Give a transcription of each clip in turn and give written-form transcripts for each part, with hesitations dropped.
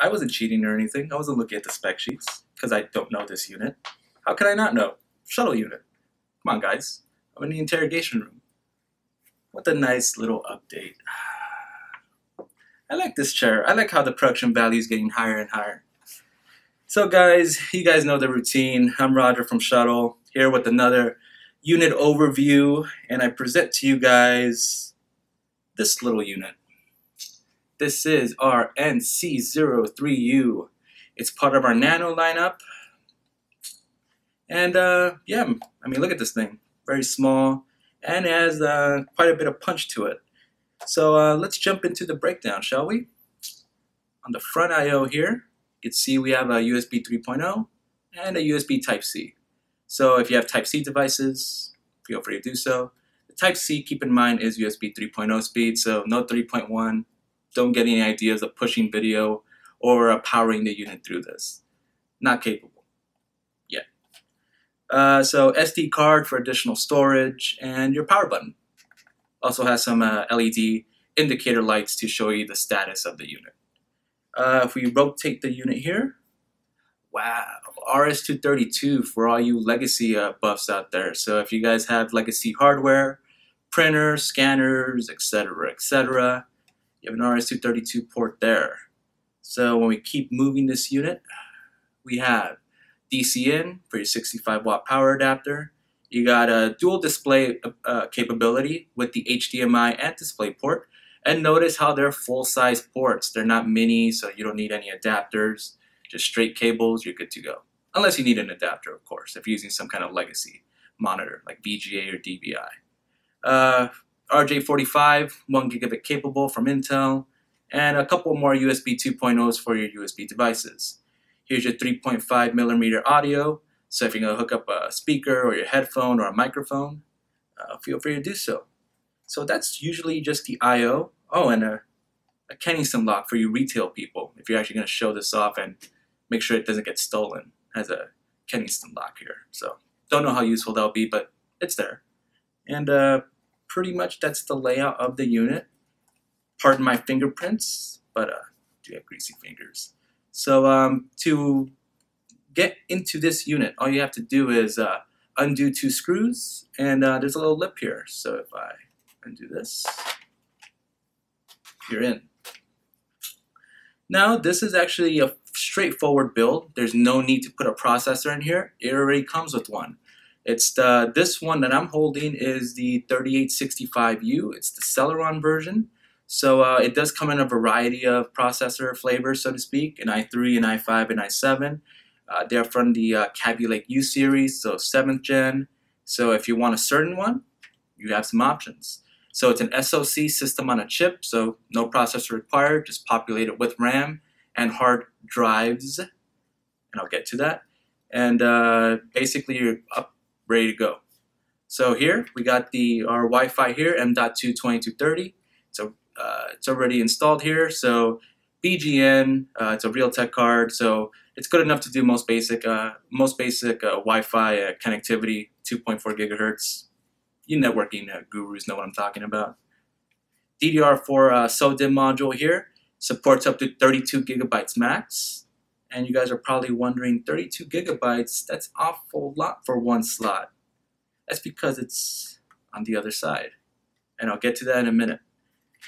I wasn't cheating or anything. I wasn't looking at the spec sheets because I don't know this unit. How could I not know? Shuttle unit. Come on, guys. I'm in the interrogation room. What a nice little update. I like this chair. I like how the production value is getting higher and higher. So guys, you guys know the routine. I'm Roger from Shuttle, here with another unit overview, and I present to you guys this little unit. This is our NC03U. It's part of our Nano lineup. And yeah, I mean, look at this thing. Very small, and it has quite a bit of punch to it. So let's jump into the breakdown, shall we? On the front I/O here, you can see we have a USB 3.0 and a USB Type-C. So if you have Type-C devices, feel free to do so. The Type-C, keep in mind, is USB 3.0 speed, so no 3.1. Don't get any ideas of pushing video or powering the unit through this. Not capable yet. So SD card for additional storage and your power button. Also has some LED indicator lights to show you the status of the unit. If we rotate the unit here, wow, RS-232 for all you legacy buffs out there. So if you guys have legacy hardware, printers, scanners, etc., etc., you have an RS-232 port there. So when we keep moving this unit, we have DC in for your 65-watt power adapter. You got a dual display capability with the HDMI and DisplayPort. And notice how they're full-size ports. They're not mini, so you don't need any adapters. Just straight cables, you're good to go. Unless you need an adapter, of course, if you're using some kind of legacy monitor, like VGA or DVI. RJ45, 1 gigabit capable from Intel, and a couple more USB 2.0s for your USB devices. Here's your 3.5 millimeter audio, so if you're going to hook up a speaker or your headphone or a microphone, feel free to do so. So that's usually just the I.O. Oh, and a Kennington lock for you retail people, if you're actually going to show this off and make sure it doesn't get stolen. It has a Kennington lock here, so don't know how useful that'll be, but it's there. And pretty much that's the layout of the unit. Pardon my fingerprints, but do have greasy fingers. So to get into this unit, all you have to do is undo 2 screws, and there's a little lip here. So if I undo this, you're in. Now this is actually a straightforward build. There's no need to put a processor in here. It already comes with one. It's this one that I'm holding is the 3865U. It's the Celeron version. So it does come in a variety of processor flavors, so to speak, an i3, an i5, and i7. They're from the Kaby Lake U series, so 7th gen. So if you want a certain one, you have some options. So it's an SoC system on a chip, so no processor required, just populate it with RAM and hard drives, and I'll get to that. And basically you're up, ready to go. So here we got our Wi-Fi here, M.2 2230. So it's already installed here. So BGN, it's a Realtek card, so it's good enough to do most basic Wi-Fi connectivity, 2.4 gigahertz. You networking gurus know what I'm talking about. DDR4 SO-DIMM module here supports up to 32 gigabytes max. And you guys are probably wondering, 32 gigabytes, that's awful lot for one slot. That's because it's on the other side. And I'll get to that in a minute.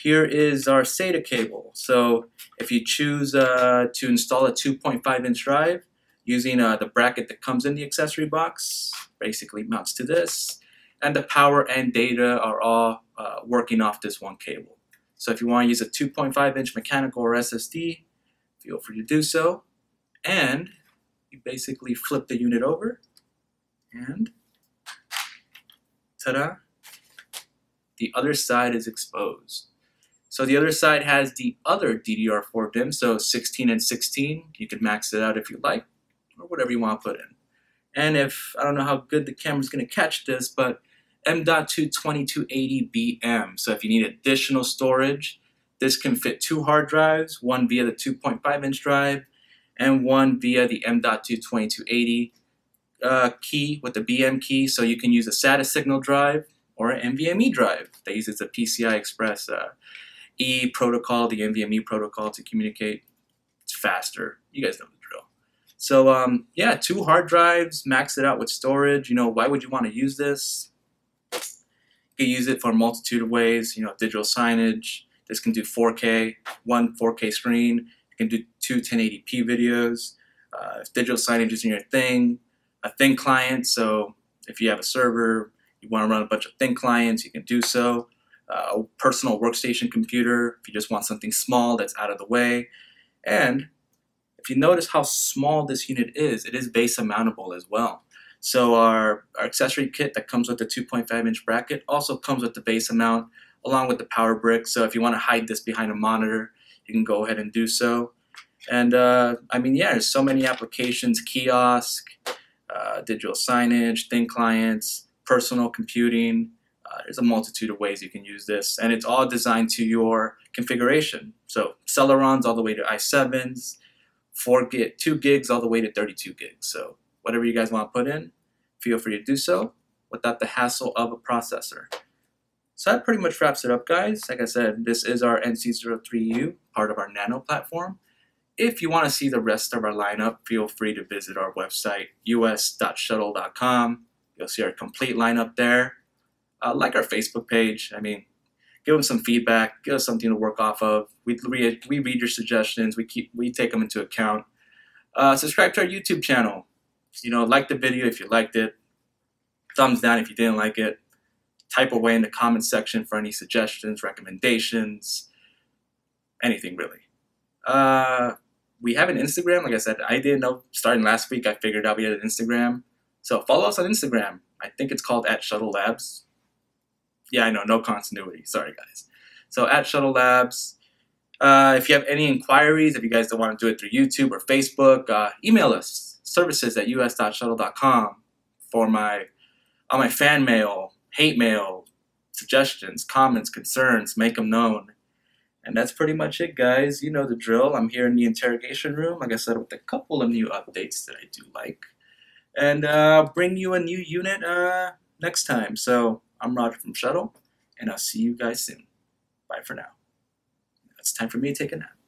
Here is our SATA cable. So if you choose to install a 2.5-inch drive using the bracket that comes in the accessory box, basically mounts to this, and the power and data are all working off this one cable. So if you want to use a 2.5-inch mechanical or SSD, feel free to do so. And you basically flip the unit over, and ta-da, the other side is exposed. So the other side has the other DDR4 DIMM, so 16 and 16. You can max it out if you like, or whatever you want to put in. And if, I don't know how good the camera's going to catch this, but M.2 2280 BM. So if you need additional storage, this can fit 2 hard drives, one via the 2.5-inch drive, and one via the M.2 2280 key with the BM key. So you can use a SATA signal drive or an NVMe drive that uses a PCI Express E protocol, the NVMe protocol to communicate. It's faster. You guys know the drill. So yeah, 2 hard drives, max it out with storage. You know, why would you want to use this? You can use it for a multitude of ways. You know, digital signage. This can do 4K, one 4K screen. You can do 2 1080p videos. If digital signage isn't your thing, a thin client. So if you have a server, you want to run a bunch of thin clients, you can do so. A personal workstation computer, if you just want something small that's out of the way. And if you notice how small this unit is, it is base mountable as well. So our accessory kit that comes with the 2.5-inch bracket also comes with the base mount along with the power brick. So if you want to hide this behind a monitor, you can go ahead and do so. And I mean, yeah, there's so many applications: kiosk, digital signage, thin clients, personal computing. There's a multitude of ways you can use this, and it's all designed to your configuration. So Celerons all the way to i7s, 2 gigs all the way to 32 gigs. So whatever you guys want to put in, feel free to do so without the hassle of a processor. So that pretty much wraps it up, guys. Like I said, this is our NC03U, part of our Nano platform. If you want to see the rest of our lineup, feel free to visit our website, us.shuttle.com. You'll see our complete lineup there. Like our Facebook page. I mean, give them some feedback, give us something to work off of. We read your suggestions, we take them into account. Subscribe to our YouTube channel. You know, like the video if you liked it, thumbs down if you didn't like it. Type away in the comment section for any suggestions, recommendations, anything really. We have an Instagram. Like I said, I didn't know, starting last week I figured out we had an Instagram. So follow us on Instagram. I think it's called @Shuttlelabs. Yeah, I know, no continuity. Sorry, guys. So @Shuttlelabs. If you have any inquiries, if you guys don't want to do it through YouTube or Facebook, email us, services@us.shuttle.com, for on my fan mail, hate mail, suggestions, comments, concerns. Make them known. And that's pretty much it, guys. You know the drill. I'm here in the interrogation room, like I said, with a couple of new updates that I do like. And I'll bring you a new unit next time. So I'm Roger from Shuttle, and I'll see you guys soon. Bye for now. It's time for me to take a nap.